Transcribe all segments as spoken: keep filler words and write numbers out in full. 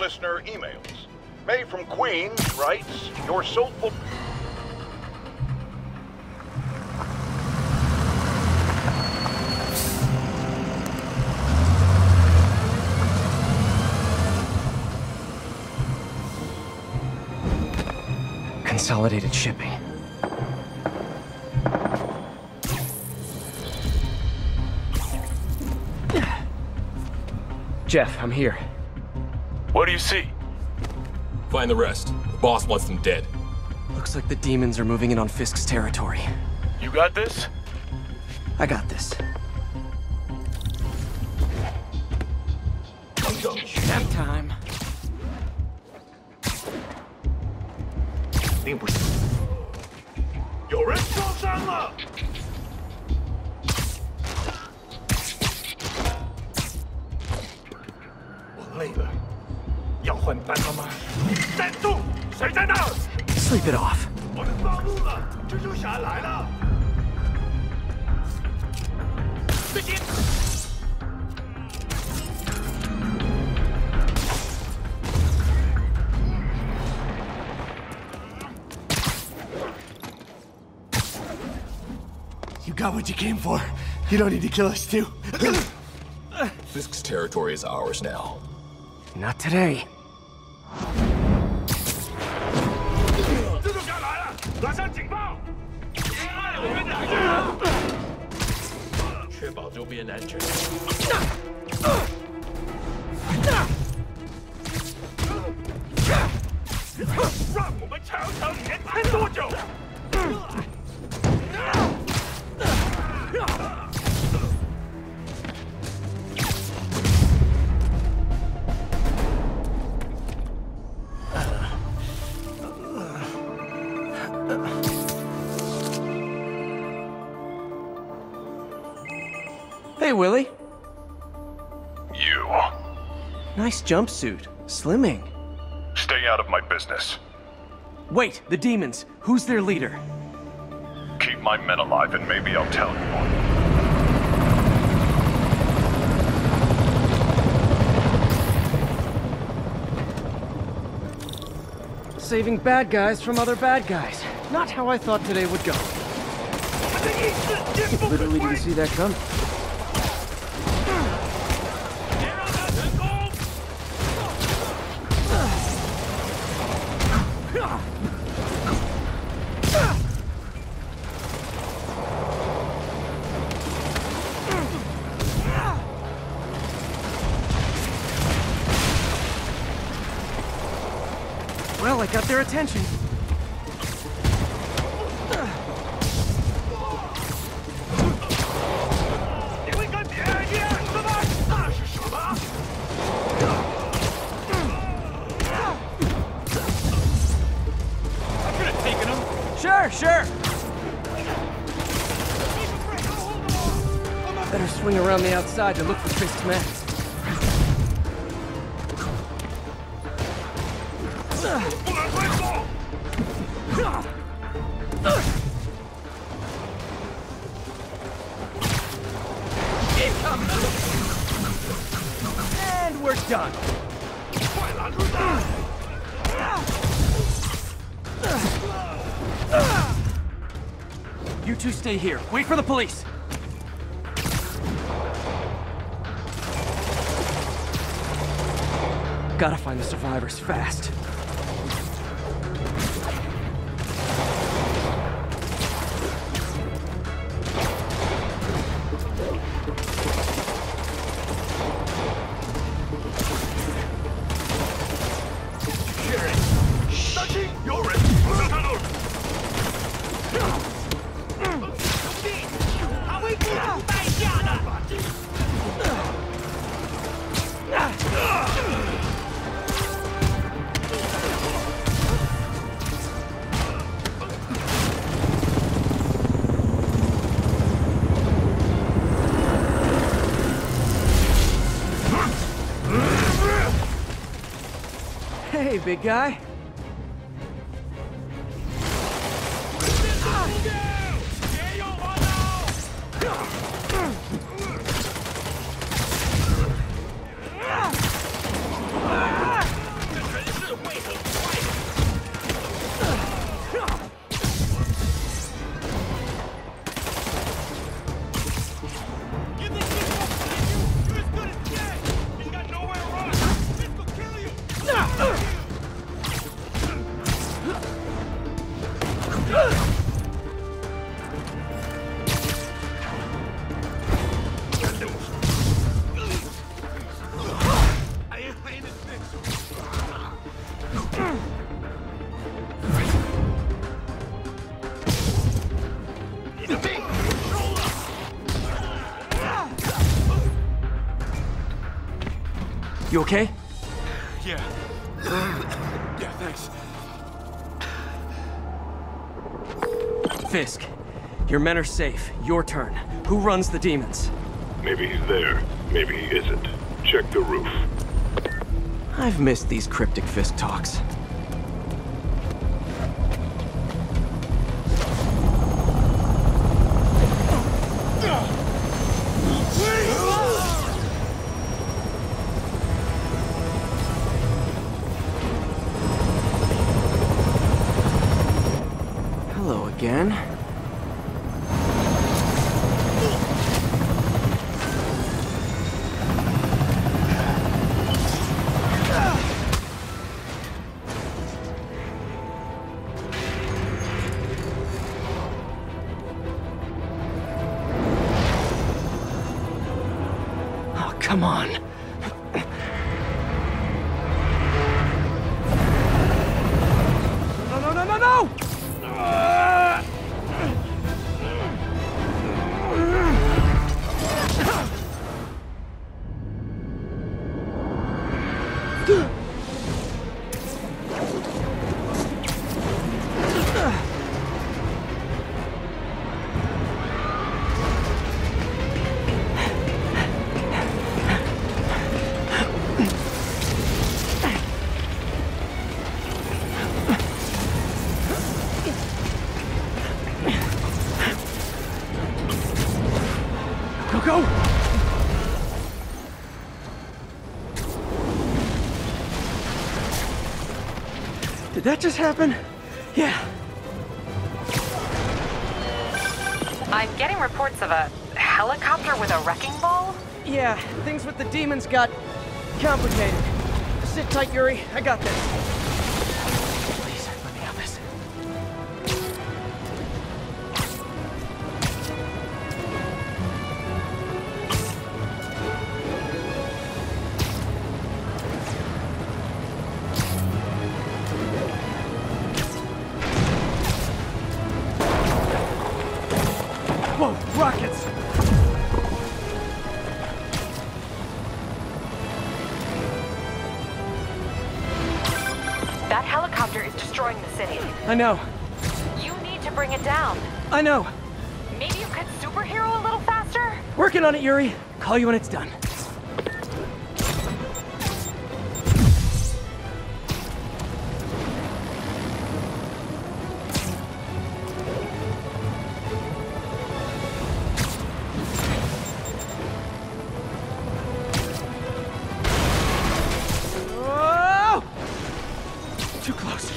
regular listener emails. May from Queens writes, your soulful... Consolidated Shipping. Jeff, I'm here. What do you see? Find the rest. The boss wants them dead. Looks like the demons are moving in on Fisk's territory. You got this? I got this. I'm done. Nap time. Your insults are low! Sleep it off. You got what you came for. You don't need to kill us too. Fisk's territory is ours now. Not today. Hey, Willie. You. Nice jumpsuit. Slimming. Stay out of my business. Wait, the demons. Who's their leader? Keep my men alive and maybe I'll tell you. Saving bad guys from other bad guys. Not how I thought today would go. I literally didn't see that coming. Got their attention. I could have taken him. Sure, sure. Better swing around the outside to look for Fisk's men. You two stay here. Wait for the police. Gotta find the survivors fast. Hey, big guy. You okay? Yeah. Yeah, thanks. Fisk, your men are safe. Your turn. Who runs the demons? Maybe he's there. Maybe he isn't. Check the roof. I've missed these cryptic Fisk talks. Come on. No, no, no, no, no! Did that just happen? Yeah. I'm getting reports of a helicopter with a wrecking ball? Yeah, things with the demons got complicated. Sit tight, Yuri. I got this. Please, let me help this. That helicopter is destroying the city. I know. You need to bring it down. I know. Maybe you could superhero a little faster? Working on it, Yuri. Call you when it's done. Too close.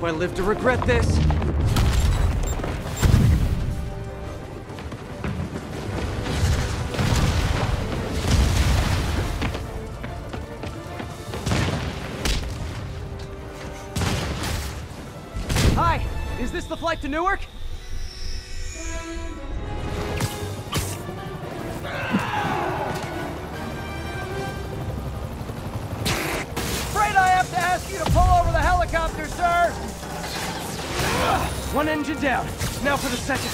I live to regret this. Hi, is this the flight to Newark? Afraid I have to ask you to pull over the helicopter, sir. One engine down. Now for the second.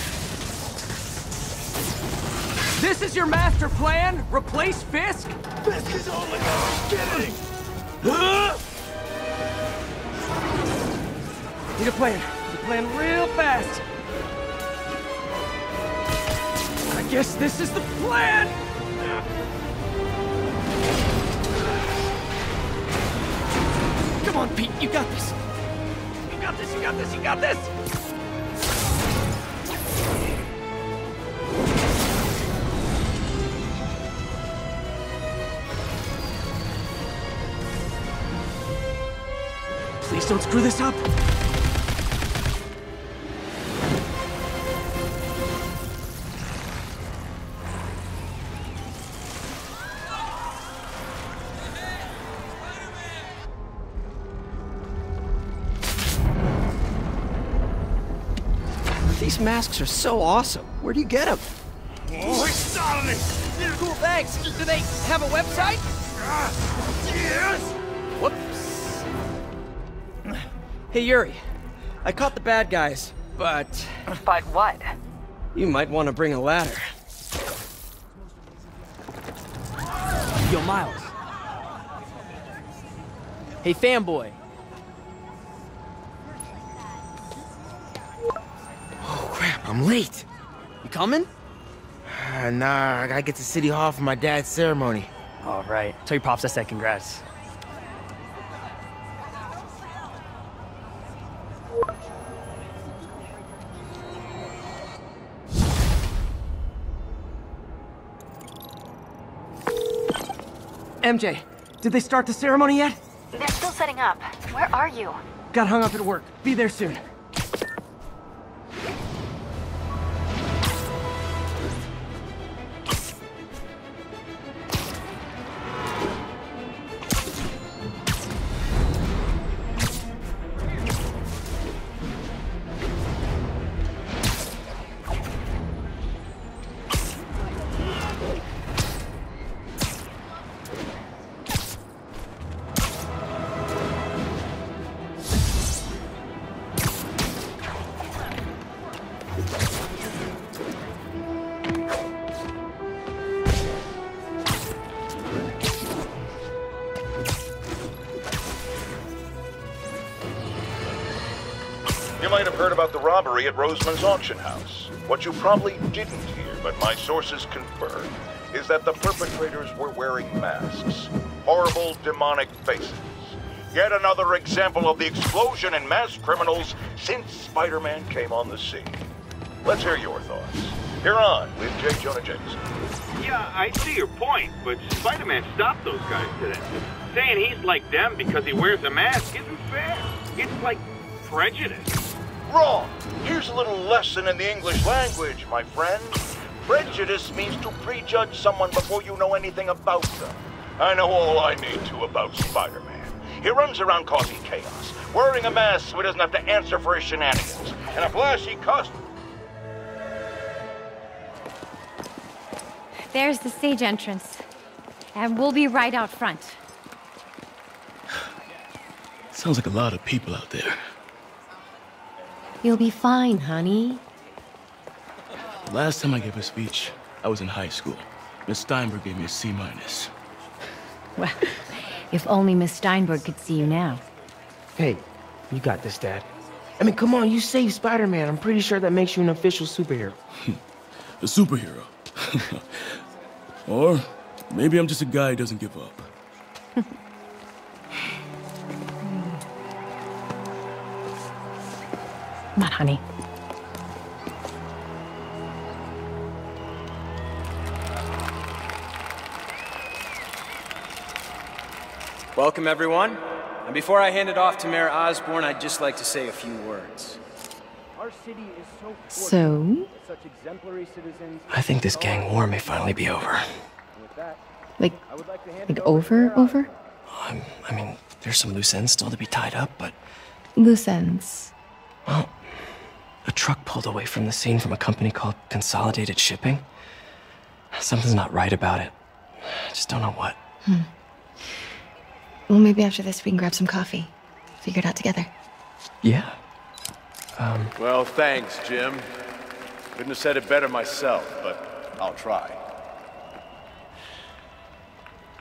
This is your master plan? Replace Fisk? Fisk is only kidding! Huh? Need a plan. Need a plan real fast. I guess this is the plan! Come on, Pete. You got this. You got this. You got this. You got this. Please don't screw this up. These masks are so awesome. Where do you get them? Oh, cool, thanks. Do they have a website? Uh, yes. Whoops. Hey, Yuri. I caught the bad guys, but... But what? You might want to bring a ladder. Yo, Miles. Hey, fanboy. Oh, crap, I'm late. You coming? Uh, nah, I gotta get to City Hall for my dad's ceremony. All right. Tell your pops I said congrats. M J, did they start the ceremony yet? They're still setting up. Where are you? Got hung up at work. Be there soon. Robbery at Roseman's Auction House. What you probably didn't hear, but my sources confirm, is that the perpetrators were wearing masks. Horrible, demonic faces. Yet another example of the explosion in mass criminals since Spider-Man came on the scene. Let's hear your thoughts. You're on with J. Jonah Jameson. Yeah, I see your point, but Spider-Man stopped those guys today. Saying he's like them because he wears a mask isn't fair. It's like prejudice. Wrong. Here's a little lesson in the English language, my friend. Prejudice means to prejudge someone before you know anything about them. I know all I need to about Spider-Man. He runs around causing chaos, wearing a mask so he doesn't have to answer for his shenanigans, and a flashy costume. There's the stage entrance, and we'll be right out front. Sounds like a lot of people out there. You'll be fine, honey. Last time I gave a speech, I was in high school. Miss Steinberg gave me a C minus. Well, if only Miss Steinberg could see you now. Hey, you got this, Dad. I mean, come on, you saved Spider-Man. I'm pretty sure that makes you an official superhero. A superhero? Or maybe I'm just a guy who doesn't give up. Come on, honey. Welcome, everyone. And before I hand it off to Mayor Osborne, I'd just like to say a few words. Our city is so so? Such exemplary citizens. I think this gang war may finally be over. Like, like over, over? Um, I mean, there's some loose ends still to be tied up, but... Loose ends? Well... A truck pulled away from the scene from a company called Consolidated Shipping. Something's not right about it. I just don't know what. Hmm. Well, maybe after this we can grab some coffee. Figure it out together. Yeah. Um... Well, thanks, Jim. Couldn't have said it better myself, but I'll try.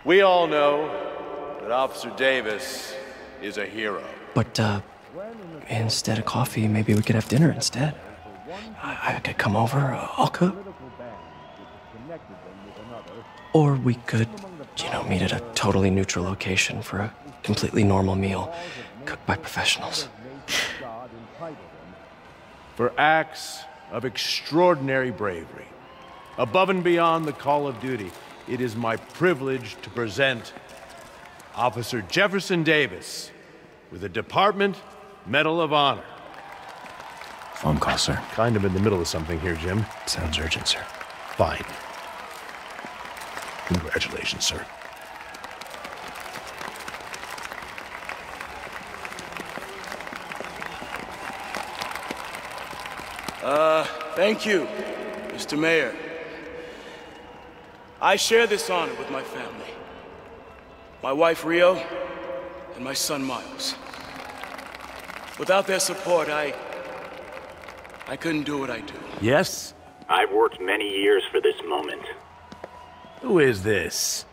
We all know that Officer Davis is a hero. But, uh... instead of coffee, maybe we could have dinner instead. I, I could come over, uh, I'll cook. Or we could, you know, meet at a totally neutral location for a completely normal meal, cooked by professionals. For acts of extraordinary bravery, above and beyond the call of duty, it is my privilege to present Officer Jefferson Davis with the Department Medal of Honor. Phone call, sir. Kind of in the middle of something here, Jim. Sounds urgent, sir. Fine. Congratulations, sir. Uh, thank you, Mister Mayor. I share this honor with my family. My wife, Rio, and my son, Miles. Without their support, I... I couldn't do what I do. Yes? I've worked many years for this moment. Who is this?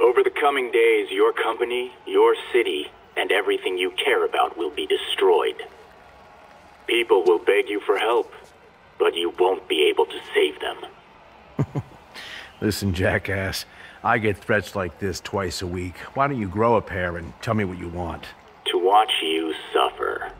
Over the coming days, your company, your city, and everything you care about will be destroyed. People will beg you for help, but you won't be able to save them. Listen, jackass, I get threats like this twice a week. Why don't you grow a pair and tell me what you want? To watch you suffer.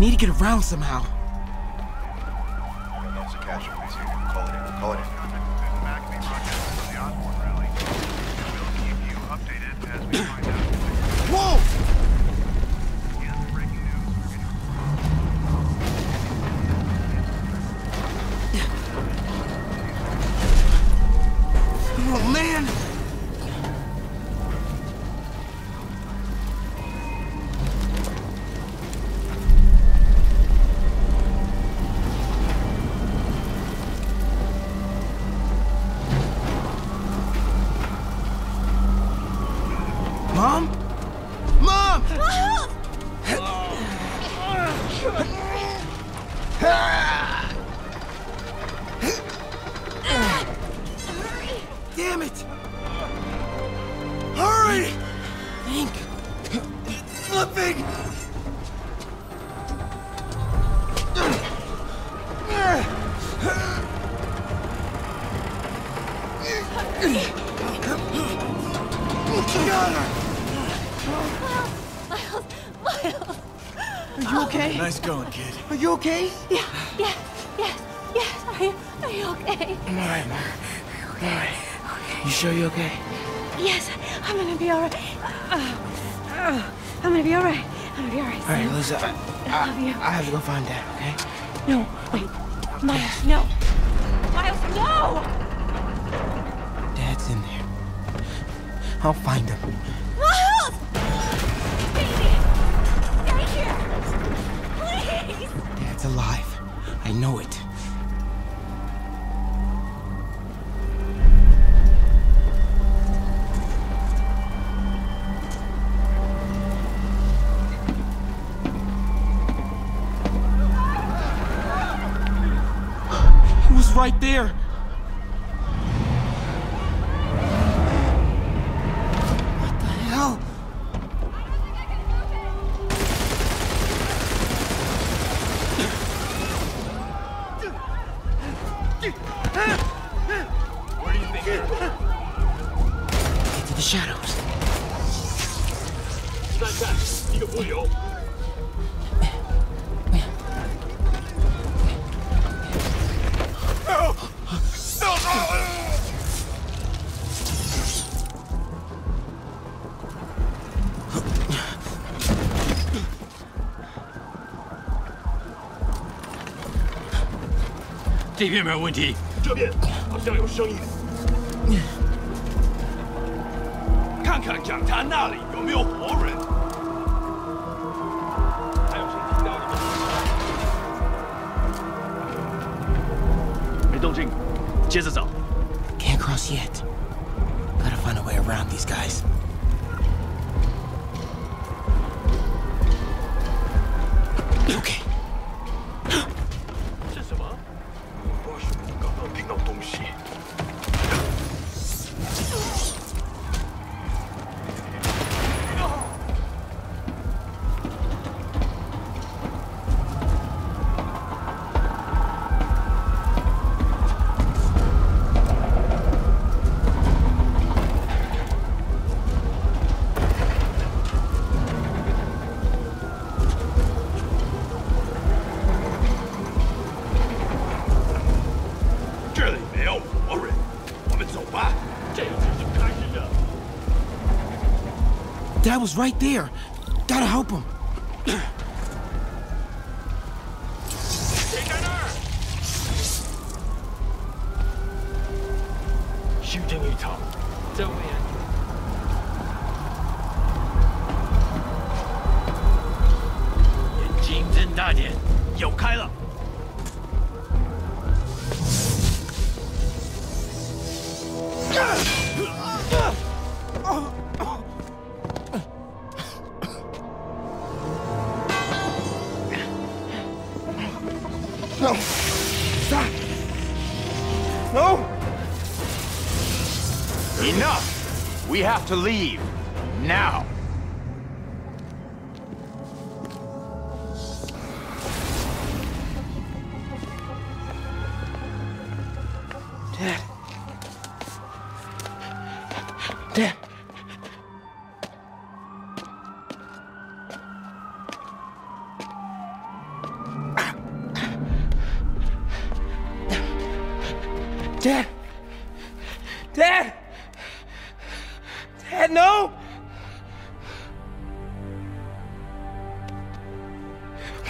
Need to get around somehow. That's a casualty. Call it in. Call it in. Whoa! Oh man! Okay? Yeah, yeah, yes, yes. Are you, are you okay? I'm all right, Mom. I'm all right. Okay. You sure you're okay? Yes, I'm gonna be all right. Uh, uh, I'm gonna be all right. I'm gonna be all right. All right, Liza, I, I, I love you. I have to go find Dad, okay? No, wait, Miles, no. Miles, no! Dad's in there. I'll find him. Alive. I know it. right there. What the hell? What do you think? Into the shadows. No! No!这边没有问题，这边好像有声音。看看讲台那里有没有活人。 Can't cross yet. Gotta find a way around these guys. Okay. That was right there. Gotta help him. Shooting you, Tom. Don't we? Your team didn't die yet. Yo, Kyla. We have to leave now. Dad. Dad. Dad. Dad. Dad, no!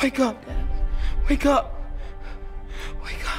Wake up, Dad. Wake up. Wake up.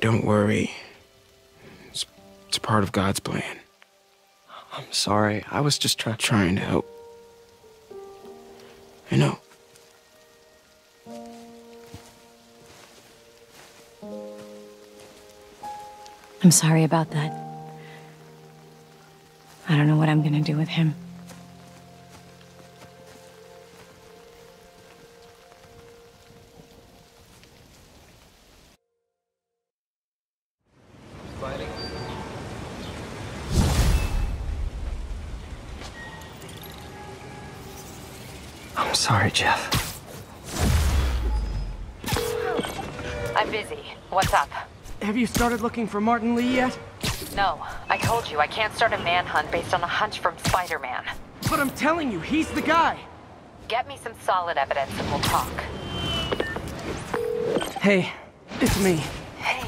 Don't worry. It's, it's part of God's plan. I'm sorry. I was just try trying to help. I know. I'm sorry about that. I don't know what I'm gonna do with him. I'm sorry, Jeff. I'm busy. What's up? Have you started looking for Martin Lee yet? No. I told you, I can't start a manhunt based on a hunch from Spider-Man. But I'm telling you, he's the guy! Get me some solid evidence and we'll talk. Hey, it's me. Hey,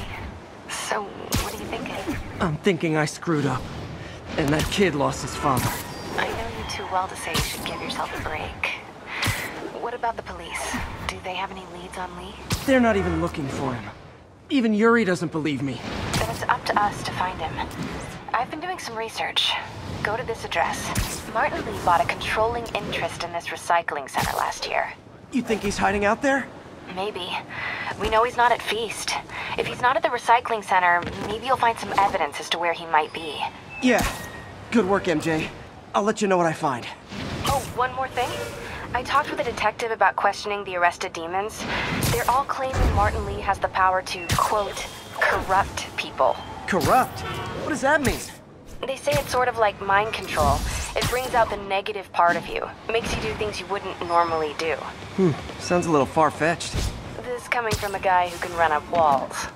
so what are you thinking? I'm thinking I screwed up. And that kid lost his father. I know you too well to say you should give yourself a break. What about the police? Do they have any leads on Lee? They're not even looking for him. Even Yuri doesn't believe me. Then it's up to us to find him. I've been doing some research. Go to this address. Martin Lee bought a controlling interest in this recycling center last year. You think he's hiding out there? Maybe. We know he's not at Feast. If he's not at the recycling center, maybe you'll find some evidence as to where he might be. Yeah. Good work, M J. I'll let you know what I find. Oh, one more thing. I talked with a detective about questioning the arrested demons. They're all claiming Martin Lee has the power to, quote, corrupt people. Corrupt? What does that mean? They say it's sort of like mind control. It brings out the negative part of you. It makes you do things you wouldn't normally do. Hmm, sounds a little far-fetched. This is coming from a guy who can run up walls.